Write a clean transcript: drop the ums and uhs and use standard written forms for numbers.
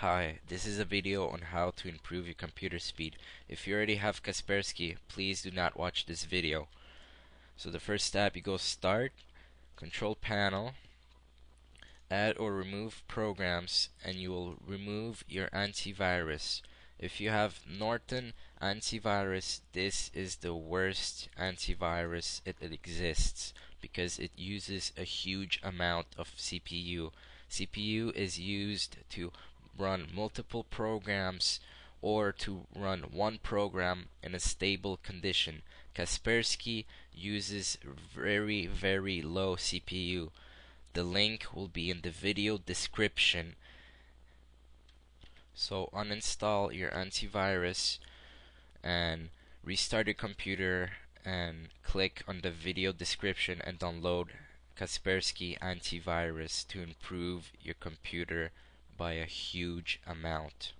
Hi, this is a video on how to improve your computer speed. If you already have Kaspersky, please do not watch this video. So the first step, you go Start, Control Panel, Add or Remove Programs, and you will remove your antivirus. If you have Norton antivirus, this is the worst antivirus it exists because it uses a huge amount of CPU. CPU is used to run multiple programs or to run one program in a stable condition. Kaspersky uses very, very low CPU. The link will be in the video description. So uninstall your antivirus and restart your computer and click on the video description and download Kaspersky antivirus to improve your computer by a huge amount.